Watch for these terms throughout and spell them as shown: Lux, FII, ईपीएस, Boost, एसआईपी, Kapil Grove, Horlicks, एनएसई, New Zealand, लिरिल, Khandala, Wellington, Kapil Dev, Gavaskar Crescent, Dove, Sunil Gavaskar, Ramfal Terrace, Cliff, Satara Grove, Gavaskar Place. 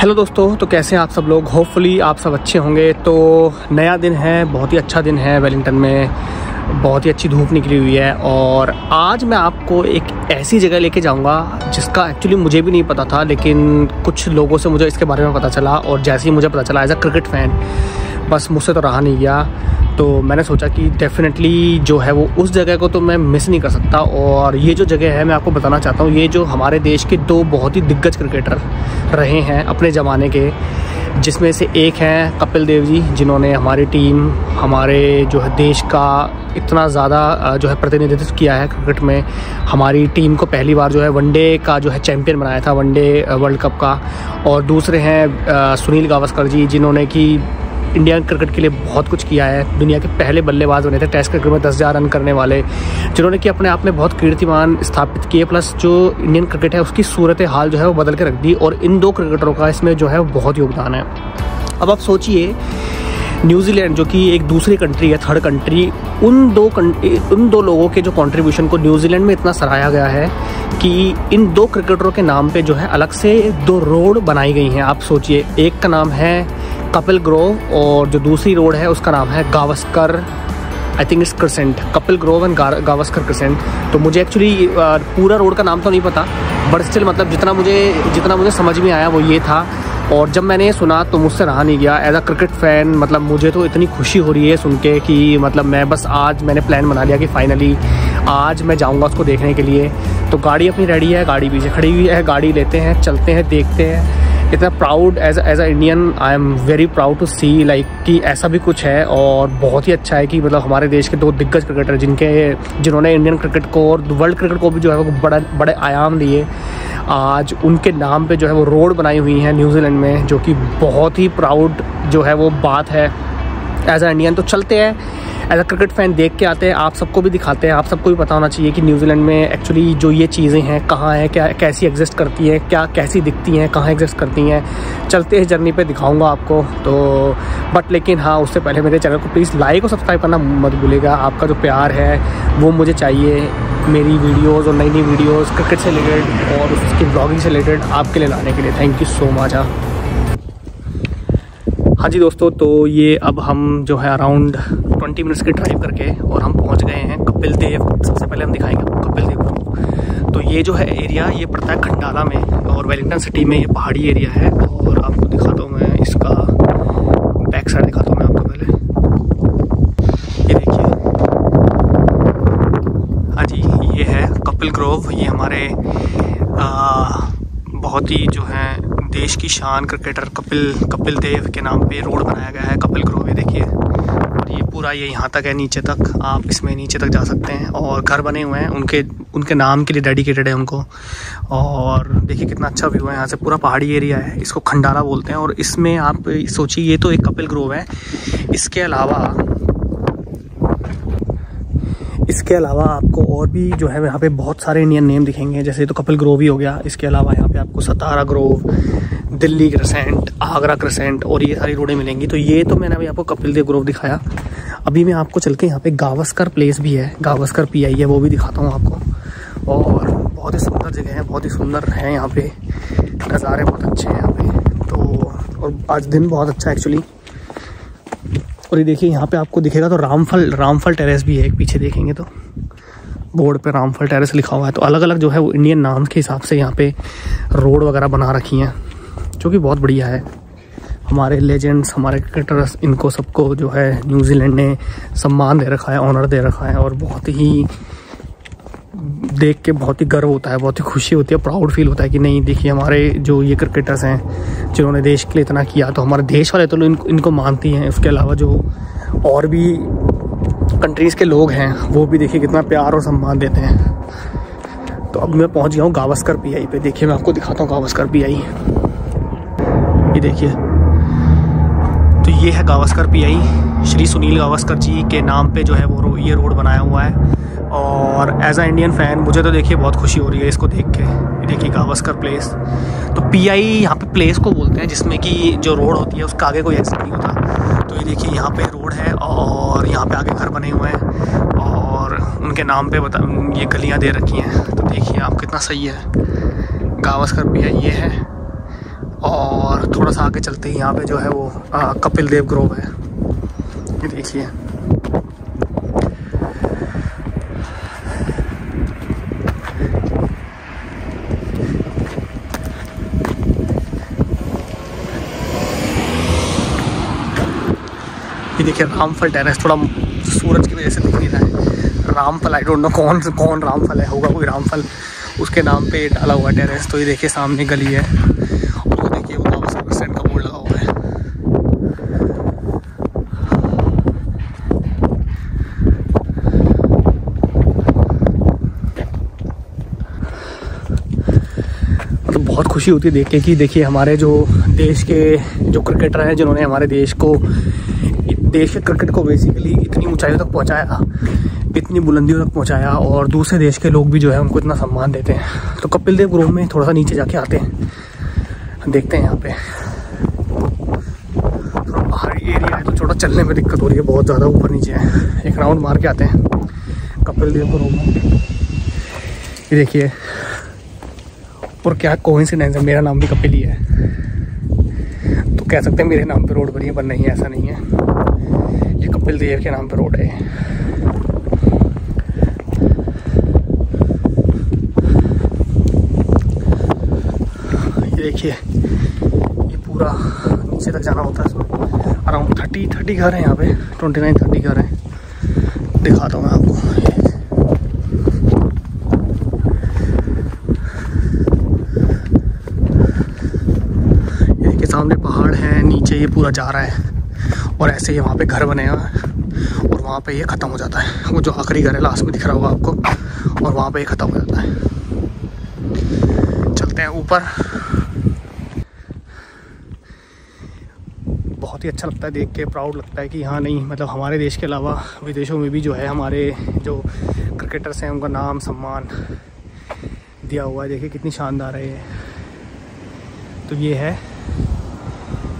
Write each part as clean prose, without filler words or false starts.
Hello दोस्तों, तो कैसे हैं आप सब लोग। होपफुली आप सब अच्छे होंगे। तो नया दिन है, बहुत ही अच्छा दिन है। वेलिंगटन में बहुत ही अच्छी धूप निकली हुई है और आज मैं आपको एक ऐसी जगह लेके जाऊंगा जिसका एक्चुअली मुझे भी नहीं पता था, लेकिन कुछ लोगों से मुझे इसके बारे में पता चला और जैसे ही मुझे पता चला एज अ क्रिकेट फ़ैन बस मुझसे तो रहा नहीं गया। तो मैंने सोचा कि डेफ़िनेटली जो है वो उस जगह को तो मैं मिस नहीं कर सकता। और ये जो जगह है मैं आपको बताना चाहता हूँ, ये जो हमारे देश के दो बहुत ही दिग्गज क्रिकेटर रहे हैं अपने ज़माने के, जिसमें से एक हैं कपिल देव जी, जिन्होंने हमारी टीम, हमारे जो है देश का इतना ज़्यादा जो है प्रतिनिधित्व किया है क्रिकेट में। हमारी टीम को पहली बार जो है वनडे का जो है चैम्पियन बनाया था, वनडे वर्ल्ड कप का। और दूसरे हैं सुनील गावस्कर जी, जिन्होंने कि इंडियन क्रिकेट के लिए बहुत कुछ किया है। दुनिया के पहले बल्लेबाज बने थे टेस्ट क्रिकेट में 10,000 रन करने वाले, जिन्होंने कि अपने आप में बहुत कीर्तिमान स्थापित किए। प्लस जो इंडियन क्रिकेट है उसकी सूरत हाल जो है वो बदल के रख दी और इन दो क्रिकेटरों का इसमें जो है बहुत योगदान है। अब आप सोचिए, न्यूजीलैंड जो कि एक दूसरी कंट्री है, थर्ड कंट्री, उन दो लोगों के जो कंट्रीब्यूशन को न्यूजीलैंड में इतना सराहा गया है कि इन दो क्रिकेटरों के नाम पे जो है अलग से दो रोड बनाई गई हैं। आप सोचिए, एक का नाम है कपिल ग्रोव और जो दूसरी रोड है उसका नाम है Gavaskar, I think it's Crescent, Kapil Grove and Gavaskar Crescent. तो मुझे एक्चुअली पूरा रोड का नाम तो नहीं पता, बट स्टिल मतलब जितना मुझे समझ में आया वो ये था। और जब मैंने ये सुना तो मुझसे रहा नहीं गया। एज अ क्रिकेट फ़ैन मतलब मुझे तो इतनी खुशी हो रही है सुन के कि मतलब मैं बस आज मैंने प्लान बना लिया कि फ़ाइनली आज मैं जाऊंगा उसको देखने के लिए। तो गाड़ी अपनी रेडी है, गाड़ी पीछे खड़ी हुई है, गाड़ी लेते हैं, चलते हैं, देखते हैं। इतना proud as a Indian, I am very proud to see like कि ऐसा भी कुछ है। और बहुत ही अच्छा है कि मतलब हमारे देश के दो दिग्गज क्रिकेटर जिन्होंने इंडियन क्रिकेट को और वर्ल्ड क्रिकेट को भी जो है वो बड़े आयाम दिए, आज उनके नाम पे जो है वो रोड बनाई हुई है न्यूजीलैंड में, जो कि बहुत ही प्राउड जो है वो बात है एज अ इंडियन। तो चलते हैं, एज अ क्रिकेट फ़ैन देख के आते हैं, आप सबको भी दिखाते हैं। आप सबको भी पता होना चाहिए कि न्यूजीलैंड में एक्चुअली जो ये चीज़ें हैं कहाँ हैं, क्या कैसी एग्जिस्ट करती हैं, क्या कैसी दिखती हैं, कहाँ एग्जिस्ट करती हैं। चलते हैं, जर्नी पे दिखाऊंगा आपको। तो बट लेकिन हाँ, उससे पहले मेरे चैनल को प्लीज़ लाइक और सब्सक्राइब करना मत भूलिएगा। आपका जो प्यार है वो मुझे चाहिए मेरी वीडियोज़ और नई नई वीडियोज़ क्रिकेट से रिलेटेड और उसकी ब्लॉगिंग से रिलेटेड आपके लिए लाने के लिए। Thank you so much. हाँ जी दोस्तों, तो ये अब हम जो है अराउंड 20 मिनट्स की ड्राइव करके और हम पहुंच गए हैं कपिल देव। सबसे पहले हम दिखाएंगे कपिल देव को। तो ये जो है एरिया ये पड़ता है खंडाला में और वेलिंगटन सिटी में, ये पहाड़ी एरिया है। और आपको दिखाता हूँ मैं इसका बैक साइड दिखाता हूँ मैं आपको पहले, ये देखिए। हाँ जी, ये है कपिल ग्रोव। ये हमारे बहुत ही जो है देश की शान क्रिकेटर कपिल देव के नाम पे रोड बनाया गया है, कपिल ग्रोव। ये देखिए, और ये पूरा ये यहाँ तक है, नीचे तक आप इसमें नीचे तक जा सकते हैं। और घर बने हुए हैं उनके नाम के लिए, डेडिकेटेड है उनको। और देखिए कितना अच्छा व्यू है यहाँ से, पूरा पहाड़ी एरिया है। इसको खंडाला बोलते हैं। और इसमें आप सोचिए, ये तो एक कपिल ग्रोव है, इसके अलावा आपको और भी जो है यहाँ पे बहुत सारे इंडियन नेम दिखेंगे। जैसे तो कपिल ग्रोव ही हो गया, इसके अलावा यहाँ पे आपको Satara grove, Delhi crescent, Agra crescent और ये सारी रोडें मिलेंगी। तो ये तो मैंने अभी आपको कपिल देव ग्रोव दिखाया। अभी मैं आपको चल के यहाँ पे गावस्कर प्लेस भी है, गावस्कर PI है, वो भी दिखाता हूँ आपको। और बहुत ही सुंदर जगह है, बहुत ही सुंदर है यहाँ पे, नज़ारे बहुत अच्छे हैं यहाँ पे। तो और आज दिन बहुत अच्छा एक्चुअली। और ये देखिए यहाँ पे आपको दिखेगा तो रामफल टेरेस भी है एक, पीछे देखेंगे तो बोर्ड पे रामफल टेरेस लिखा हुआ है। तो अलग अलग जो है वो इंडियन नाम के हिसाब से यहाँ पे रोड वगैरह बना रखी हैं, जो कि बहुत बढ़िया है। हमारे लेजेंड्स, हमारे क्रिकेटर्स, इनको सबको जो है न्यूजीलैंड ने सम्मान दे रखा है, ऑनर दे रखा है। और बहुत ही देख के बहुत ही गर्व होता है, बहुत ही खुशी होती है, प्राउड फील होता है कि नहीं देखिए हमारे जो ये क्रिकेटर्स हैं जिन्होंने देश के लिए इतना किया, तो हमारे देश वाले तो इनको मानती हैं। उसके अलावा जो और भी कंट्रीज़ के लोग हैं वो भी देखिए कितना प्यार और सम्मान देते हैं। तो अब मैं पहुंच गया हूँ गावस्कर PI पे। देखिए मैं आपको दिखाता हूँ गावस्कर PI, ये देखिए। तो ये है गावस्कर PI, श्री सुनील गावस्कर जी के नाम पे जो है वो ये रोड बनाया हुआ है। और एज अ इंडियन फ़ैन मुझे तो देखिए बहुत खुशी हो रही है इसको देख के। देखिए गावस्कर प्लेस, तो PI यहाँ पे प्लेस को बोलते हैं, जिसमें कि जो रोड होती है उसका आगे कोई एक्सेस नहीं होता। तो ये देखिए यहाँ पे रोड है और यहाँ पे आगे घर बने हुए हैं और उनके नाम पे ये गलियाँ दे रखी हैं। तो देखिए आप, कितना सही है गावस्कर PI ये है। और थोड़ा सा आगे चलते ही यहाँ पे जो है वो कपिल देव ग्रोव है, ये देखिए। ये देखिए रामफल टेरेस, थोड़ा सूरज की वजह से दिख नहीं रहा है। रामफल आई डोंट नो कौन रामफल है, होगा कोई रामफल, उसके नाम पे डाला हुआ टेरेस। तो ये देखिए सामने गली है, और देखिए वो गावस्कर क्रेसेंट का बोर्ड लगा हुआ है। मतलब बहुत खुशी होती है देख के कि देखिए हमारे जो देश के जो क्रिकेटर हैं, जिन्होंने हमारे देश के क्रिकेट को बेसिकली इतनी ऊंचाइयों तक पहुंचाया, इतनी बुलंदियों तक पहुंचाया, और दूसरे देश के लोग भी जो है उनको इतना सम्मान देते हैं। तो कपिल देव ग्रोव में थोड़ा सा नीचे जाके आते हैं, देखते हैं यहाँ पे थोड़ा पहाड़ी एरिया है तो थोड़ा चलने में दिक्कत हो रही है, बहुत ज़्यादा ऊपर नीचे है। एक राउंड मार के आते हैं कपिल देव ग्रोव में। ये देखिए, और क्या कोइंसिडेंस है, मेरा नाम भी कपिल ही है। तो कह सकते हैं मेरे नाम पे रोड बनी है, पर नहीं, ऐसा नहीं है, ये कपिल देव के नाम पर रोड है। ये देखिए, ये पूरा नीचे तक जाना होता है, इसमें अराउंड 30 घर हैं यहाँ पे, 29-30 घर हैं। दिखाता हूँ मैं आपको, ये देखिए सामने पहाड़ है, नीचे ये पूरा जा रहा है, और ऐसे ही वहाँ पे घर बने हैं, और वहाँ पे ये ख़त्म हो जाता है। वो जो आखिरी घर है लास्ट में दिख रहा होगा आपको, और वहाँ पे ये ख़त्म हो जाता है। चलते हैं ऊपर। बहुत ही अच्छा लगता है देख के, प्राउड लगता है कि हाँ नहीं, मतलब हमारे देश के अलावा विदेशों में भी जो है हमारे जो क्रिकेटर्स हैं उनका नाम सम्मान दिया हुआ है। देखिए कितनी शानदार है ये। तो ये है,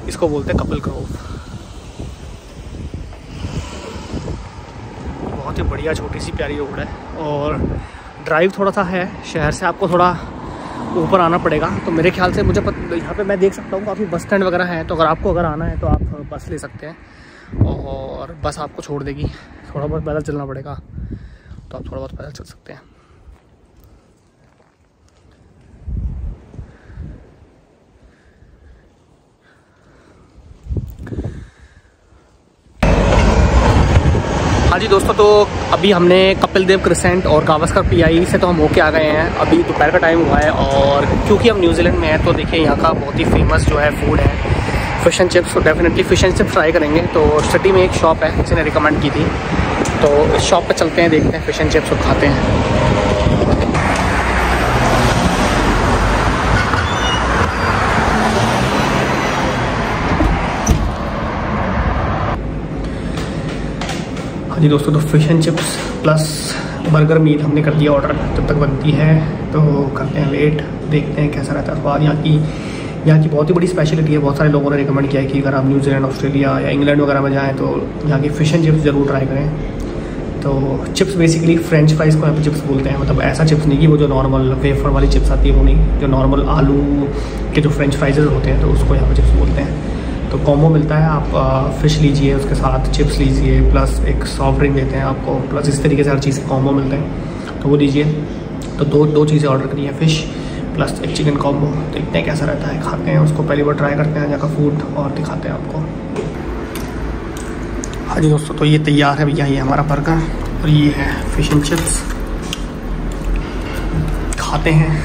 इसको बोलते हैं कपिल ग्रोव। बहुत ही बढ़िया छोटी सी प्यारी रोड है, और ड्राइव थोड़ा सा है, शहर से आपको थोड़ा ऊपर आना पड़ेगा। तो मेरे ख्याल से मुझे यहाँ पे मैं देख सकता हूँ काफ़ी बस स्टैंड वगैरह है, तो अगर आपको आना है तो आप बस ले सकते हैं, और बस आपको छोड़ देगी। थोड़ा बहुत पैदल चलना पड़ेगा, तो आप थोड़ा बहुत पैदल चल सकते हैं। हाँ जी दोस्तों, तो अभी हमने कपिल देव क्रेसेंट और गावस्कर पीआई से तो हम होके आ गए हैं। अभी दोपहर का टाइम हुआ है, और क्योंकि हम न्यूजीलैंड में हैं तो देखिए यहाँ का बहुत ही फेमस जो है फूड है फिश एंड चिप्स। तो definitely fish and chips try करेंगे। तो सिटी में एक शॉप है, किसी ने रिकमेंड की थी, तो इस शॉप पे चलते हैं, देखते हैं फिश एंड चिप्स खाते हैं। जी दोस्तों, तो fish and chips plus burger meat हमने कर दिया ऑर्डर, जब तक बनती है तो करते हैं वेट, देखते हैं कैसा रहता है स्वाद। यहाँ की बहुत ही बड़ी स्पेशलिटी है, बहुत सारे लोगों ने रिकमेंड किया है कि अगर आप न्यूजीलैंड, ऑस्ट्रेलिया या इंग्लैंड वगैरह में जाएँ तो यहाँ की फ़िश एंड चिप्स ज़रूर ट्राई करें। तो चिप्स बेसिकली फ्रेंच फ्राइज़ को यहाँ पर चिप्स बोलते हैं, मतलब ऐसा चिप्स नहीं कि वो जो नॉर्मल वेफर वाली चिप्स आती है वो नहीं, जो नॉर्मल आलू के जो फ्रेंच फ्राइज़ होते हैं तो उसको यहाँ पर चिप्स बोलते हैं। तो कॉम्बो मिलता है, आप फ़िश लीजिए, उसके साथ चिप्स लीजिए, प्लस एक सॉफ्ट ड्रिंक देते हैं आपको, प्लस इस तरीके से हर चीज़ कॉम्बो मिलते हैं, तो वो लीजिए। तो दो चीज़ें ऑर्डर करी हैं, फ़िश प्लस एक चिकन कॉम्बो। देखते हैं कैसा रहता है, खाते हैं उसको, पहली बार ट्राई करते हैं यहाँ का फूड और दिखाते हैं आपको। हाँ जी दोस्तों, तो ये तैयार है भैया, ये हमारा बर्गर और ये है फ़िश एंड चिप्स, खाते हैं।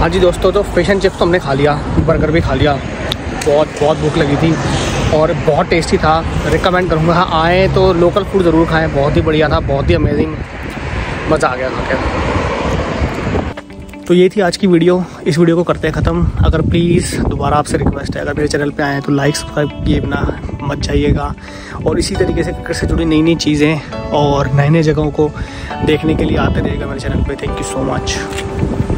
हाँ जी दोस्तों, तो फिश एंड चिप्स तो हमने खा लिया, बर्गर भी खा लिया, बहुत भूख लगी थी और बहुत टेस्टी था। रिकमेंड करूँगा, हाँ आएँ तो लोकल फूड ज़रूर खाएँ, बहुत ही बढ़िया था, बहुत ही अमेजिंग, मज़ा आ गया खा के। तो ये थी आज की वीडियो। इस वीडियो को करते हैं ख़त्म। अगर प्लीज़ दोबारा आपसे रिक्वेस्ट है, अगर मेरे चैनल पे आए हैं तो लाइक सब्सक्राइब किए बिना मत जाइएगा। और इसी तरीके से क्रिकेट से जुड़ी नई नई चीज़ें और नए नए जगहों को देखने के लिए आते रहिएगा मेरे चैनल पर। Thank you so much.